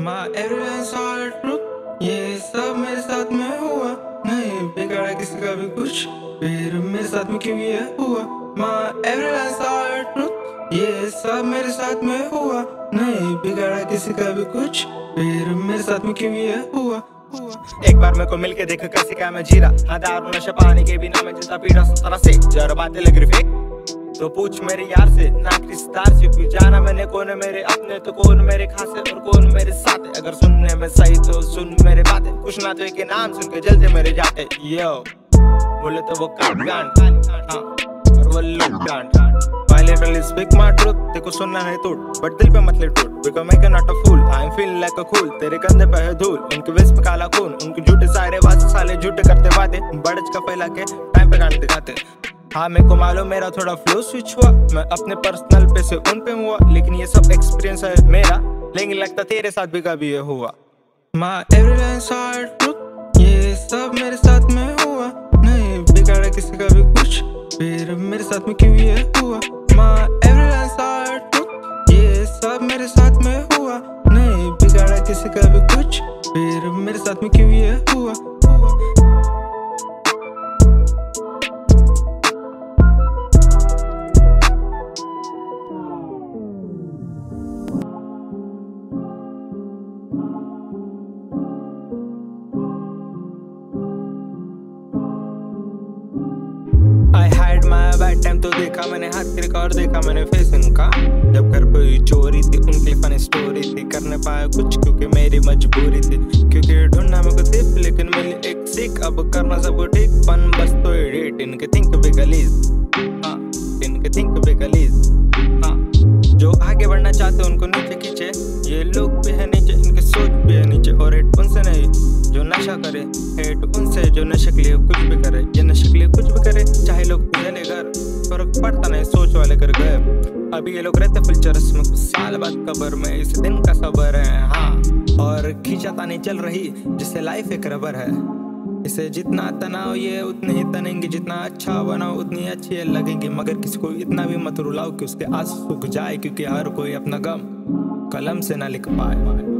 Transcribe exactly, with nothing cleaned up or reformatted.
My everyone's heart broke, ये सब मेरे साथ में हुआ, नहीं बिगाड़ा किसी का भी कुछ, फिर मेरे साथ में क्यों ये हुआ। My everyone's heart broke, ये सब मेरे साथ में हुआ, नहीं बिगाड़ा किसी का भी कुछ, फिर मेरे साथ में क्यों ये हुआ। एक बार मेरे को मिल के देखो कैसे क्या मैं जीरा, हाँ दारू नशा पानी के बिना मैं जीता पीड़ा सतरा से। जरा बातें लग रही फेक तो पूछ मेरे यार से ना किस्तार से, क्यों जाना मैंने कौन मेरे अपने तो कौन मेरे खास है और कौन मेरे साथ है। अगर सुनने में सही तो सुन मेरे बातें, कुछ ना तो एक नाम सुन के जलते मेरे जाते। यो बोले तो वो काट गांड और वो लूट गांड। Finally speak my truth, तेको सुनना है टूट, बट दिल पे मत ले टूट, because I am not a fool, I am feeling like a fool। तेरे कंधे पे है धूल, उनके विष पे काला खून, उनके झूठे सारे वादे साले झूठे करते वादे, बड़च का फैला के टाइम पे गांड दिखाते। हाँ मेरे को मालूम मेरा थोड़ा फ्लो स्विच हुआ, मैं अपने पर्सनल पे से उन पे हुआ, लेकिन ये सब एक्सपीरियंस है मेरा, लेकिन लगता तेरे साथ भी कभी ये हुआ। माँ everyone's heart broke, ये सब मेरे साथ में हुआ, नहीं बिगाड़ा किसी का भी कुछ, फिर मेरे साथ में क्यों ये हुआ। माँ everyone's heart broke, ये सब मेरे साथ में हुआ, नहीं बिगाड़ा किसी का भी कुछ, फिर मेरे साथ में क्यों ये हुआ, हुआ। बैड टाइम तो देखा मैंने, हाथ तिरका और देखा मैंने फेस उनका, जब घर पे चोरी थी उनकी फनी स्टोरी थी, करने पाया कुछ क्योंकि मेरी मजबूरी थी, क्योंकि ढूंढना मेरे को सिर्फ लेकिन मिली एक सीख, अब करना सब ठीक पन बस तो एडिट। इनके थिंक बे गलीज, हाँ इनके थिंक बे गलीज, हाँ जो आगे बढ़ना चाहते उनको नीचे खींचे, ये लोग भी है नीचे, इनके सोच भी है नीचे, और हेट उनसे नहीं जो नशा करे, हेट उनसे जो नशे के लिए कुछ भी करे, ये नशे के लिए कुछ भी करे, चाहे लोग फर्क पड़ता नहीं सोच वाले कर गए। अभी ये लोग रहते फिल्चर्स में, कुछ साल बाद कबर में, इस दिन का सबर है। हाँ और खींचाता नहीं चल रही जिससे लाइफ एक रबर है, इसे जितना तनाव ये उतने ही तनेंगे, जितना अच्छा बनाओ उतनी अच्छी ये लगेंगे, मगर किसी को इतना भी मत रुलाओ कि उसके आंसू सूख जाए, क्योंकि हर कोई अपना गम कलम से ना लिख पाए।